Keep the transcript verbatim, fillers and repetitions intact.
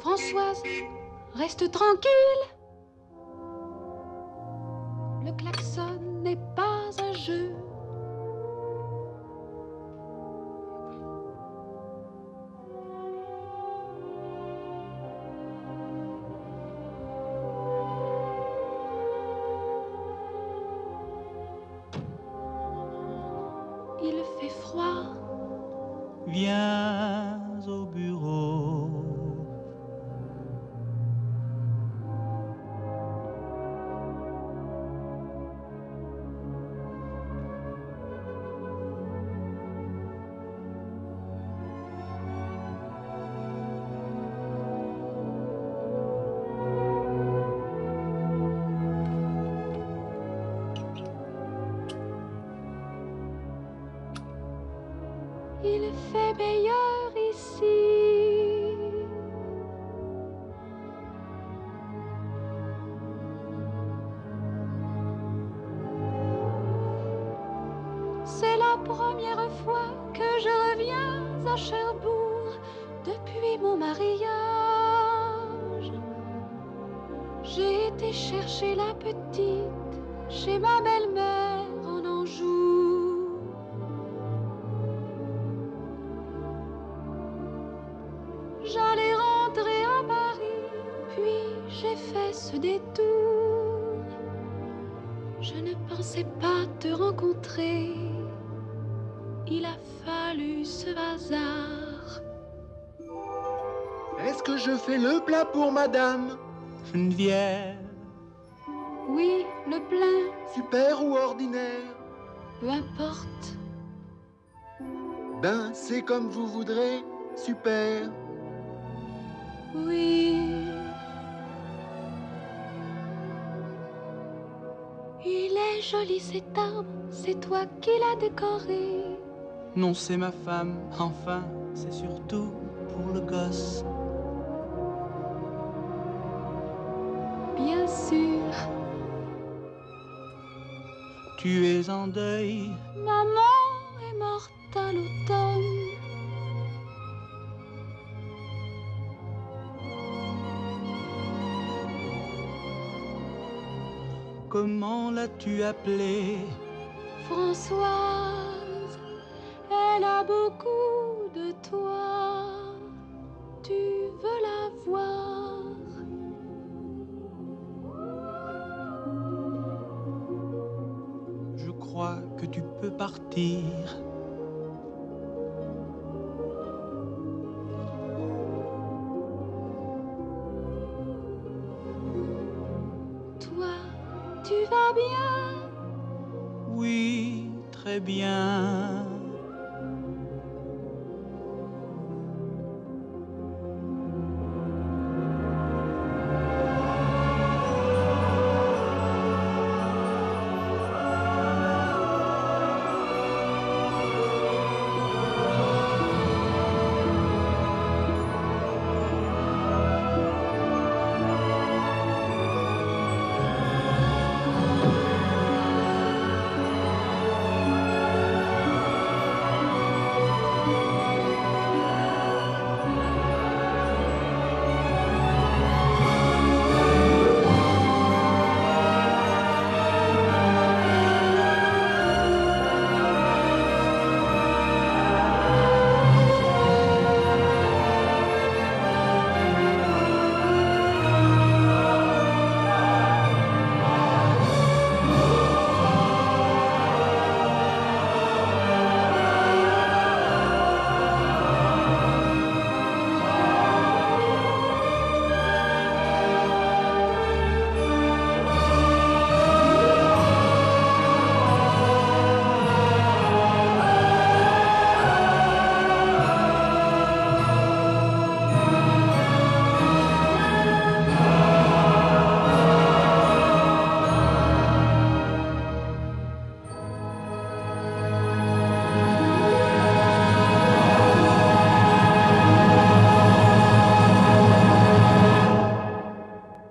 Françoise, reste tranquille. Le klaxon n'est pas un jeu. Il fait froid. Viens au bureau. Il fait meilleur ici. C'est la première fois que je reviens à Cherbourg depuis mon mariage. J'ai été chercher la petite chez ma belle-mère en Anjou. J'allais rentrer à Paris, puis j'ai fait ce détour. Je ne pensais pas te rencontrer. Il a fallu ce hasard. Est-ce que je fais le plat pour madame Geneviève? Oui, le plein. Super ou ordinaire? Peu importe. Ben, c'est comme vous voudrez. Super. Oui, il est joli cet arbre, c'est toi qui l'as décoré. Non, c'est ma femme, enfin, c'est surtout pour le gosse. Bien sûr. Tu es en deuil. Maman est morte à l'automne. Comment l'as-tu appelée? Françoise, elle a beaucoup de toi. Tu veux la voir? Je crois que tu peux partir. Tu vas bien? Oui, très bien.